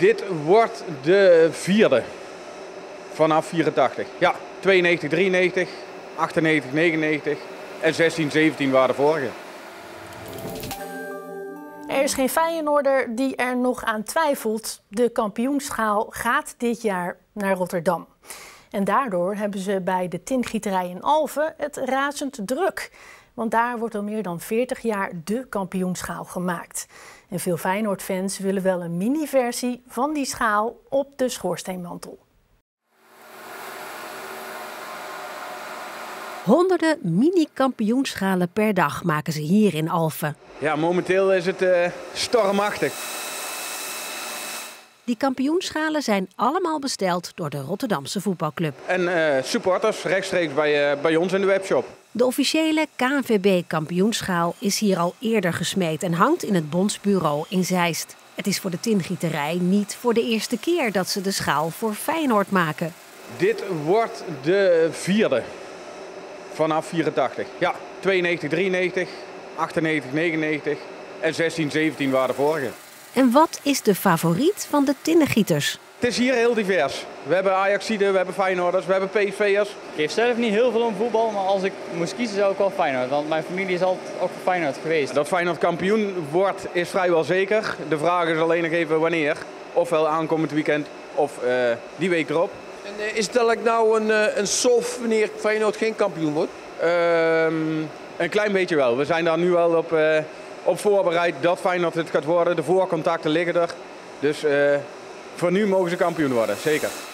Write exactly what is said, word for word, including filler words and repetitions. Dit wordt de vierde vanaf vierentachtig. Ja, tweeënnegentig, drieënnegentig, achtennegentig, negenennegentig en zestien, zeventien waren de vorige. Er is geen Feyenoorder die er nog aan twijfelt. De kampioenschaal gaat dit jaar naar Rotterdam. En daardoor hebben ze bij de Tingieterij in Alphen het razend druk. Want daar wordt al meer dan veertig jaar de kampioenschaal gemaakt. En veel Feyenoord-fans willen wel een mini-versie van die schaal op de schoorsteenmantel. Honderden mini-kampioenschalen per dag maken ze hier in Alphen. Ja, momenteel is het uh, stormachtig. Die kampioenschalen zijn allemaal besteld door de Rotterdamse voetbalclub. En uh, supporters rechtstreeks bij, uh, bij ons in de webshop. De officiële K N V B-kampioenschaal is hier al eerder gesmeed en hangt in het bondsbureau in Zeist. Het is voor de Tingieterij niet voor de eerste keer dat ze de schaal voor Feyenoord maken. Dit wordt de vierde vanaf vierentachtig. Ja, tweeënnegentig, drieënnegentig, achtennegentig, negenennegentig en zestien, zeventien waren de vorige. En wat is de favoriet van de Tinnegieters? Het is hier heel divers. We hebben Ajaxiden, we hebben Feyenoorders, we hebben P S V'ers. Ik geef zelf niet heel veel om voetbal, maar als ik moest kiezen zou ik wel Feyenoord. Want mijn familie is altijd ook voor Feyenoord geweest. Dat Feyenoord kampioen wordt is vrijwel zeker. De vraag is alleen nog even wanneer. Ofwel aankomend weekend of uh, die week erop. En is het eigenlijk nou een, een sof wanneer Feyenoord geen kampioen wordt? Uh, een klein beetje wel. We zijn daar nu wel op, uh, op voorbereid dat Feyenoord het gaat worden. De voorcontacten liggen er. Dus... Uh, Voor nu mogen ze kampioen worden, zeker.